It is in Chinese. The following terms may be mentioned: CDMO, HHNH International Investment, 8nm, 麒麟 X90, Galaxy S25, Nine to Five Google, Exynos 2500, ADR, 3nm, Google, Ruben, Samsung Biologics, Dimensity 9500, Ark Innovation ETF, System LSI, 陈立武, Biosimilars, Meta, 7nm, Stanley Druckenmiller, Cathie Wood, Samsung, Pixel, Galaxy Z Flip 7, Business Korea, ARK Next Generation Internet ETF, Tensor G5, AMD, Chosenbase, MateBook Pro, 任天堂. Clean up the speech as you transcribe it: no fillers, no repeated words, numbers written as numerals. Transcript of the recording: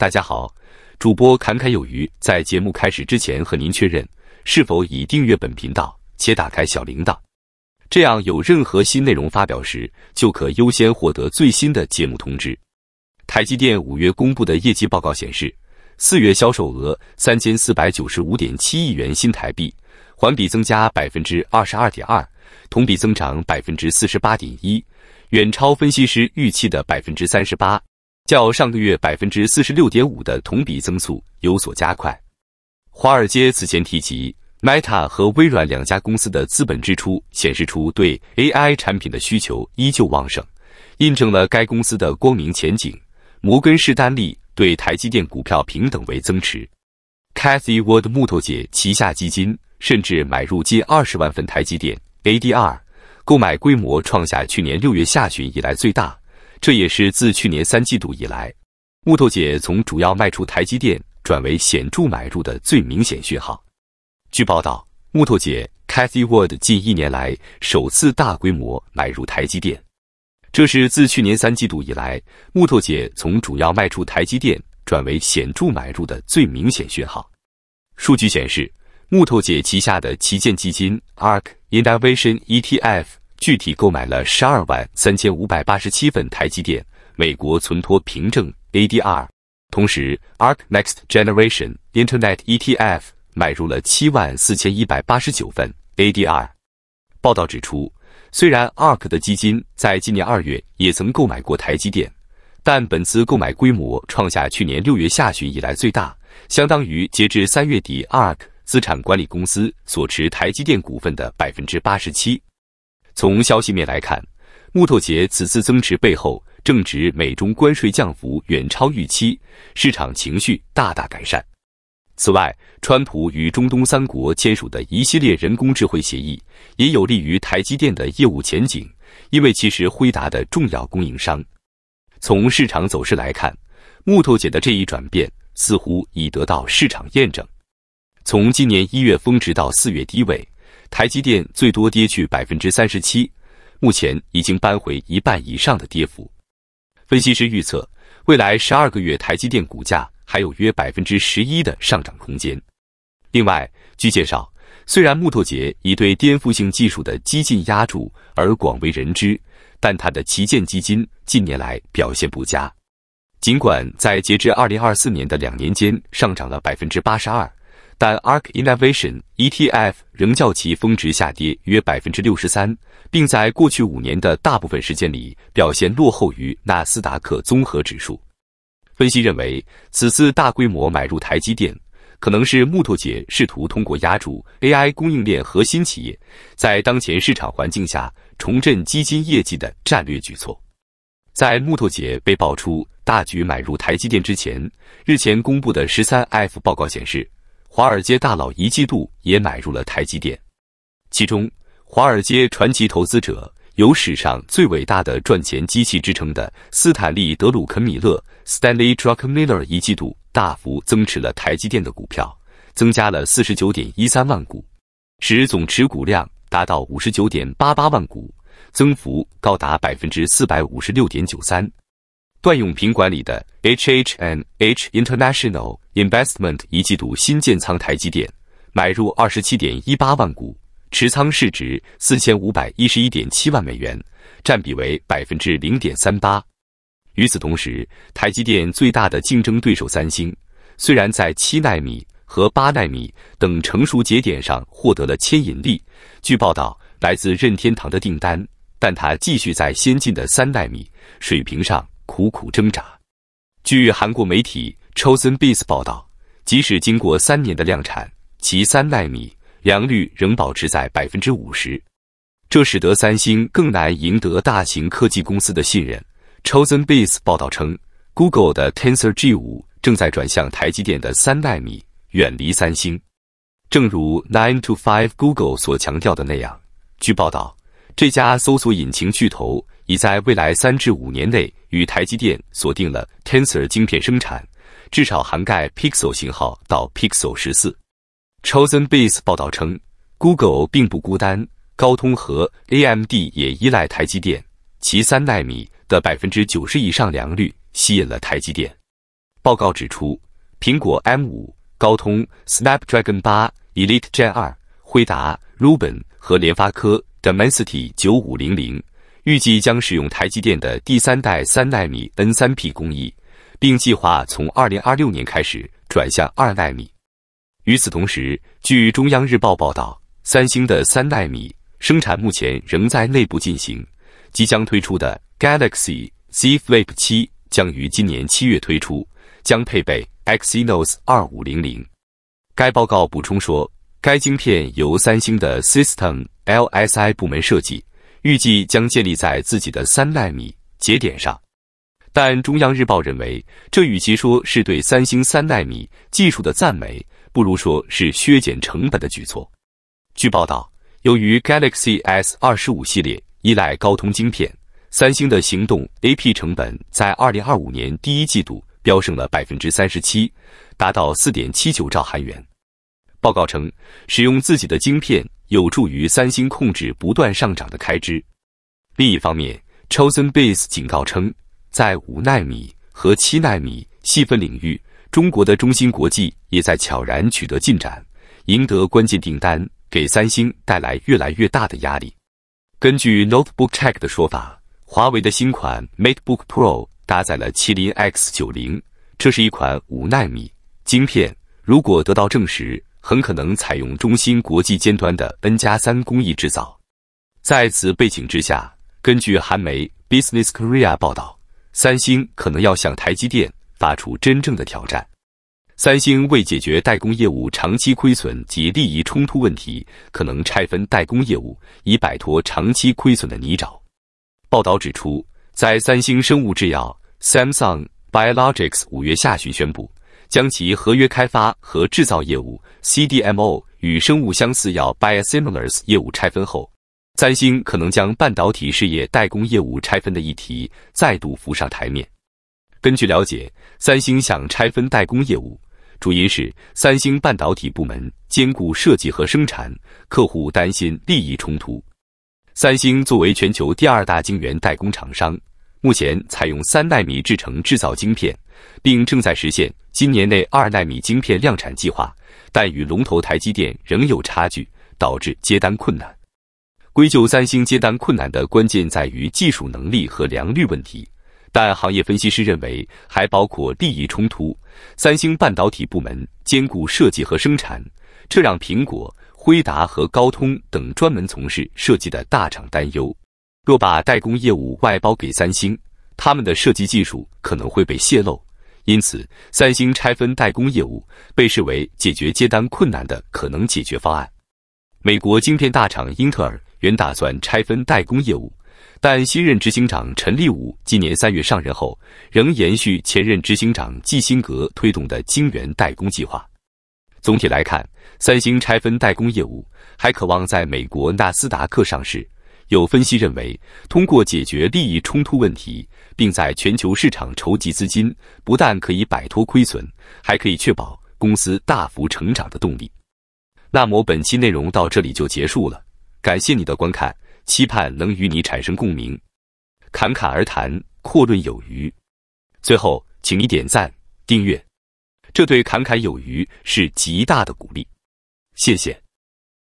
大家好，主播侃侃有余，在节目开始之前和您确认是否已订阅本频道且打开小铃铛，这样有任何新内容发表时就可优先获得最新的节目通知。台积电5月公布的业绩报告显示，4月销售额 3495.7 亿元新台币，环比增加 22.2%， 同比增长 48.1%， 远超分析师预期的 38%， 较上个月 46.5% 的同比增速有所加快。华尔街此前提及 Meta 和微软两家公司的资本支出显示出对 AI 产品的需求依旧旺盛，印证了该公司的光明前景。摩根士丹利对台积电股票平等为增持， Cathie Wood 木头姐旗下基金甚至买入近20万份台积电 ADR， 购买规模创下去年6月下旬以来最大，这也是自去年三季度以来木头姐从主要卖出台积电转为显著买入的最明显讯号。据报道，木头姐 Cathie Wood 近一年来首次大规模买入台积电，这是自去年三季度以来木头姐从主要卖出台积电转为显著买入的最明显讯号。数据显示，木头姐旗下的旗舰基金 ARK Innovation ETF 具体购买了 123,587 份台积电美国存托凭证 ADR， 同时 ARK Next Generation Internet ETF 买入了 74,189 份 ADR。 报道指出，虽然 ARK 的基金在今年2月也曾购买过台积电，但本次购买规模创下去年6月下旬以来最大，相当于截至3月底 ARK 资产管理公司所持台积电股份的 87%。 从消息面来看，木头姐此次增持背后正值美中关税降幅远超预期，市场情绪大大改善。此外，川普与中东三国签署的一系列人工智慧协议也有利于台积电的业务前景，因为其是辉达的重要供应商。从市场走势来看，木头姐的这一转变似乎已得到市场验证。从今年1月峰值到4月低位，台积电最多跌去 37%， 目前已经扳回一半以上的跌幅。分析师预测，未来12个月台积电股价还有约 11% 的上涨空间。另外，据介绍，虽然木头姐以对颠覆性技术的激进压注而广为人知，但它的旗舰基金近年来表现不佳。尽管在截至2024年的两年间上涨了 82%， 但 ARK Innovation ETF 仍较其峰值下跌约 63%， 并在过去5年的大部分时间里表现落后于纳斯达克综合指数。分析认为，此次大规模买入台积电，可能是木头姐试图通过压住 AI 供应链核心企业，在当前市场环境下重振基金业绩的战略举措。在木头姐被爆出大举买入台积电之前，日前公布的 13F 报告显示，华尔街大佬一季度也买入了台积电。其中，华尔街传奇投资者有史上最伟大的赚钱机器之称的斯坦利·德鲁肯米勒 Stanley Druckenmiller 一季度大幅增持了台积电的股票，增加了 49.13 万股，使总持股量达到 59.88 万股，增幅高达 456.93%。 段永平管理的 HHNH International Investment 一季度新建仓台积电，买入 27.18 万股，持仓市值 4511.7 万美元，占比为 0.38%。 与此同时，台积电最大的竞争对手三星，虽然在7奈米和8奈米等成熟节点上获得了牵引力，据报道来自任天堂的订单，但它继续在先进的3奈米水平上苦苦挣扎。据韩国媒体 Chosenbase 报道，即使经过3年的量产，其3奈米良率仍保持在 50%， 这使得三星更难赢得大型科技公司的信任。Chosenbase 报道称， Google 的 Tensor G5 正在转向台积电的3奈米，远离三星。正如 Nine to Five Google 所强调的那样，据报道，这家搜索引擎巨头已在未来3至5年内与台积电锁定了 Tensor 晶片生产，至少涵盖 Pixel 型号到 Pixel 14。Chosenbase 报道称， Google 并不孤单，高通和 AMD 也依赖台积电，其3奈米的 90% 以上良率吸引了台积电。报告指出，苹果 M5、高通 Snapdragon 8、Elite Gen 2、辉达 Ruben 和联发科 Dimensity 9500预计将使用台积电的第三代3奈米 N3P 工艺，并计划从2026年开始转向2奈米。与此同时，据中央日报报道，三星的3奈米生产目前仍在内部进行，即将推出的 Galaxy Z Flip 7将于今年7月推出，将配备 Exynos 2500。该报告补充说，该晶片由三星的 System LSI 部门设计，预计将建立在自己的3奈米节点上。但中央日报认为，这与其说是对三星3奈米技术的赞美，不如说是削减成本的举措。据报道，由于 Galaxy S25 系列依赖高通晶片，三星的行动 AP 成本在2025年第一季度飙升了 37%， 达到 4.79 兆韩元。报告称，使用自己的晶片有助于三星控制不断上涨的开支。另一方面， Chosenbase 警告称，在5奈米和7奈米细分领域，中国的中芯国际也在悄然取得进展，赢得关键订单，给三星带来越来越大的压力。根据 Notebook Check 的说法，华为的新款 MateBook Pro 搭载了麒麟 X90， 这是一款5奈米晶片，如果得到证实，很可能采用中芯国际尖端的 N+3 工艺制造。在此背景之下，根据韩媒 Business Korea 报道，三星可能要向台积电发出真正的挑战。三星为解决代工业务长期亏损及利益冲突问题，可能拆分代工业务，以摆脱长期亏损的泥沼。报道指出，在三星生物制药 Samsung Biologics 5月下旬宣布，将其合约开发和制造业务 CDMO 与生物相似药 Biosimilars 业务拆分后，三星可能将半导体事业代工业务拆分的议题再度浮上台面。根据了解，三星想拆分代工业务，主因是三星半导体部门兼顾设计和生产，客户担心利益冲突。三星作为全球第2大晶圆代工厂商，目前采用3奈米制程制造晶片，并正在实现今年内2奈米晶片量产计划，但与龙头台积电仍有差距，导致接单困难。归咎三星接单困难的关键在于技术能力和良率问题，但行业分析师认为还包括利益冲突。三星半导体部门兼顾设计和生产，这让苹果、辉达和高通等专门从事设计的大厂担忧。若把代工业务外包给三星，他们的设计技术可能会被泄露，因此三星拆分代工业务被视为解决接单困难的可能解决方案。美国晶片大厂英特尔原打算拆分代工业务，但新任执行长陈立武今年3月上任后，仍延续前任执行长基辛格推动的晶圆代工计划。总体来看，三星拆分代工业务还渴望在美国纳斯达克上市。有分析认为，通过解决利益冲突问题，并在全球市场筹集资金，不但可以摆脱亏损，还可以确保公司大幅成长的动力。那么本期内容到这里就结束了，感谢你的观看，期盼能与你产生共鸣。侃侃而谈，阔论有余。最后，请你点赞、订阅，这对侃侃有余是极大的鼓励。谢谢。